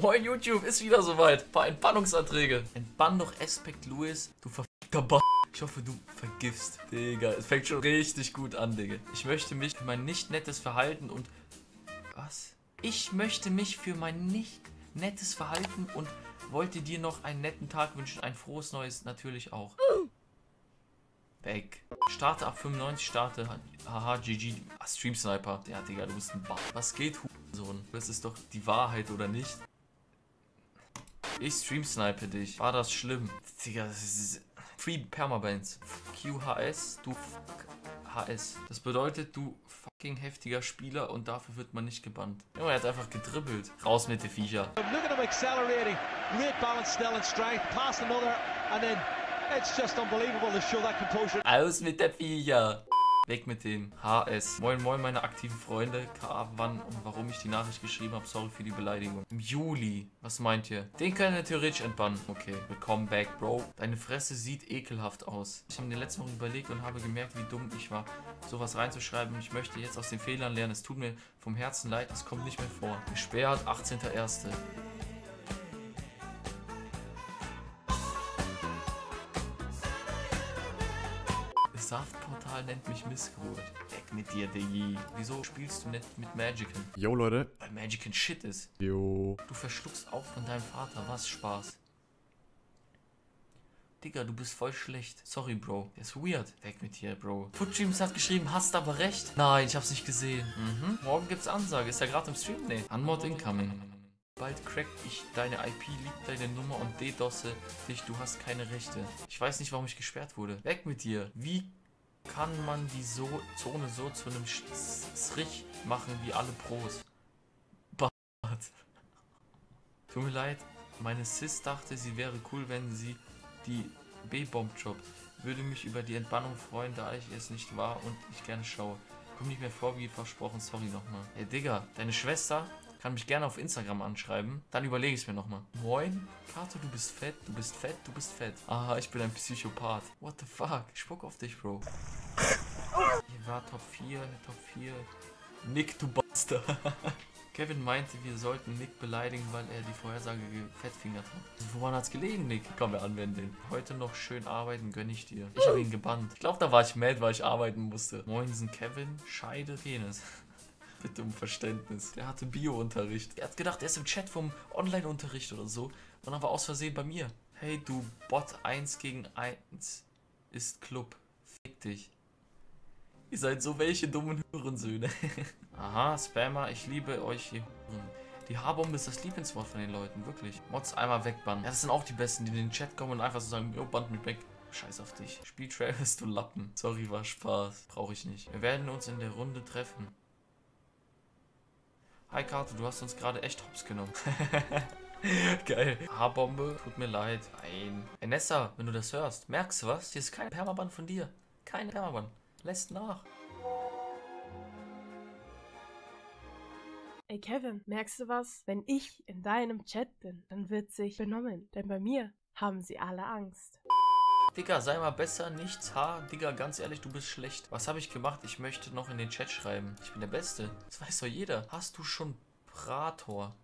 Moin YouTube, ist wieder soweit. Ein paar Entbannungsanträge. Entbann doch Aspect Louis, du verfickter Ba. Ich hoffe, du vergibst. Digga, es fängt schon richtig gut an, Digga. Ich möchte mich für mein nicht nettes Verhalten und... Was? Ich möchte mich für mein nicht nettes Verhalten und wollte dir noch einen netten Tag wünschen. Ein frohes Neues natürlich auch. Weg. Starte ab 95, starte. Haha, GG. Ah, Stream Sniper. Ja, Digga, du bist ein Ba. Was geht, Hurensohn? Das ist doch die Wahrheit, oder nicht? Ich Stream Snipe dich. War das schlimm? Digga, das ist... Free Permabans. QHS, du HS. Das bedeutet, du fucking heftiger Spieler und dafür wird man nicht gebannt. Junge, er hat einfach gedribbelt. Raus mit den Viecher. Look at him accelerating. Great balance, still and strength. Past another and then it's just unbelievable to show that composure. Aus mit der Viecher. Weg mit dem HS. Moin moin meine aktiven Freunde. K.A. wann und warum ich die Nachricht geschrieben habe. Sorry für die Beleidigung. Im Juli. Was meint ihr? Den können wir theoretisch entbannen. Okay. Willkommen back, Bro. Deine Fresse sieht ekelhaft aus. Ich habe mir letzte Woche überlegt und habe gemerkt, wie dumm ich war, sowas reinzuschreiben. Ich möchte jetzt aus den Fehlern lernen. Es tut mir vom Herzen leid. Es kommt nicht mehr vor. Gesperrt, 18.01. Saftportal nennt mich Missgeburt. Weg mit dir, Diggi. Wieso spielst du nicht mit Magican? Yo, Leute. Weil Magican Shit ist. Yo. Du verschluckst auch von deinem Vater. Was Spaß. Digga, du bist voll schlecht. Sorry, Bro. Der ist weird. Weg mit dir, Bro. Footstreams hat geschrieben, hast aber recht. Nein, ich hab's nicht gesehen. Mhm. Morgen gibt's Ansage. Ist er gerade im Stream? Nee. Unmod incoming. Bald crack ich deine IP, lieg deine Nummer und DDoSe dich. Du hast keine Rechte. Ich weiß nicht, warum ich gesperrt wurde. Weg mit dir. Wie kann man die Zone so zu einem Strich machen wie alle Pros? Bart. Tut mir leid. Meine Sis dachte, sie wäre cool, wenn sie die B-Bomb droppt. Würde mich über die Entbannung freuen, da ich es nicht war und ich gerne schaue. Komm nicht mehr vor, wie versprochen. Sorry nochmal. Ey, Digga, deine Schwester... Kann mich gerne auf Instagram anschreiben. Dann überlege ich es mir nochmal. Moin, Kato, du bist fett, du bist fett, du bist fett. Aha, ich bin ein Psychopath. What the fuck? Ich spuck auf dich, Bro. Hier war Top 4, Top 4. Nick, du Bastard. Kevin meinte, wir sollten Nick beleidigen, weil er die Vorhersage gefettfingert hat. Also, woran hat's gelegen, Nick? Komm, wir anwenden. Heute noch schön arbeiten, gönn ich dir. Ich habe ihn gebannt. Ich glaube, da war ich mad, weil ich arbeiten musste. Moinsen, Kevin, Scheide, Penis. Bitte um Verständnis. Der hatte Bio-Unterricht. Er hat gedacht, er ist im Chat vom Online-Unterricht oder so. Und dann war aus Versehen bei mir. Hey, du Bot, 1 gegen 1 ist Club. Fick dich. Ihr seid so welche dummen Hurensöhne. Aha, Spammer, ich liebe euch hier. Die H-Bombe ist das Lieblingswort von den Leuten, wirklich. Mods einmal wegbannen. Ja, das sind auch die Besten, die in den Chat kommen und einfach so sagen, yo, band mich weg. Scheiß auf dich. Spiel Travis, du Lappen. Sorry, war Spaß. Brauche ich nicht. Wir werden uns in der Runde treffen. Hi Kato, du hast uns gerade echt hops genommen. Geil. H-Bombe, tut mir leid. Nein. Vanessa, wenn du das hörst, merkst du was? Hier ist kein Permaban von dir. Kein Permaban. Lässt nach. Ey Kevin, merkst du was? Wenn ich in deinem Chat bin, dann wird sich benommen. Denn bei mir haben sie alle Angst. Digga, sei mal besser, nichts, ha, Digga, ganz ehrlich, du bist schlecht. Was habe ich gemacht? Ich möchte noch in den Chat schreiben. Ich bin der Beste. Das weiß doch jeder. Hast du schon Prator?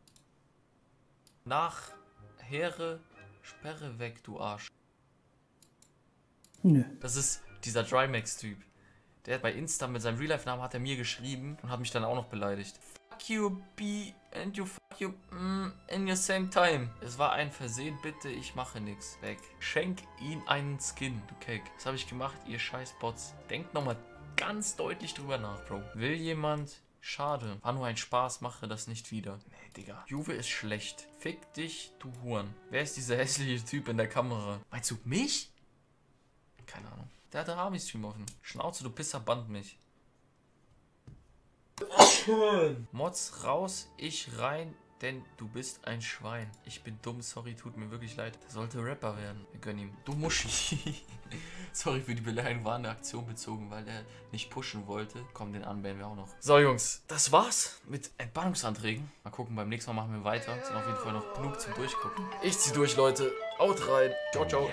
Nach Heere, Sperre weg, du Arsch. Nö. Das ist dieser Drymax-Typ. Der hat bei Insta mit seinem Real-Life-Namen hat er mir geschrieben und hat mich dann auch noch beleidigt. Fuck you, B, and you fuck you, in your same time. Es war ein Versehen, bitte, ich mache nix. Weg. Schenk ihn einen Skin, du Cake. Das habe ich gemacht, ihr scheiß Bots. Denkt nochmal ganz deutlich drüber nach, Bro. Will jemand? Schade. War nur ein Spaß, mache das nicht wieder. Nee, Digga. Juve ist schlecht. Fick dich, du Huren. Wer ist dieser hässliche Typ in der Kamera? Meinst du mich? Keine Ahnung. Der hat einen Army-Stream offen. Schnauze, du Pisser, band mich. Mods raus, ich rein, denn du bist ein Schwein. Ich bin dumm, sorry, tut mir wirklich leid. Der sollte Rapper werden. Wir gönnen ihm. Du Muschi. Sorry für die Beleidigung, war eine Aktion bezogen, weil er nicht pushen wollte. Komm, den anbannen wir auch noch. So, Jungs, das war's mit Entbannungsanträgen. Mal gucken, beim nächsten Mal machen wir weiter. Sind auf jeden Fall noch genug zum Durchgucken. Ich zieh durch, Leute. Haut rein. Ciao, ciao.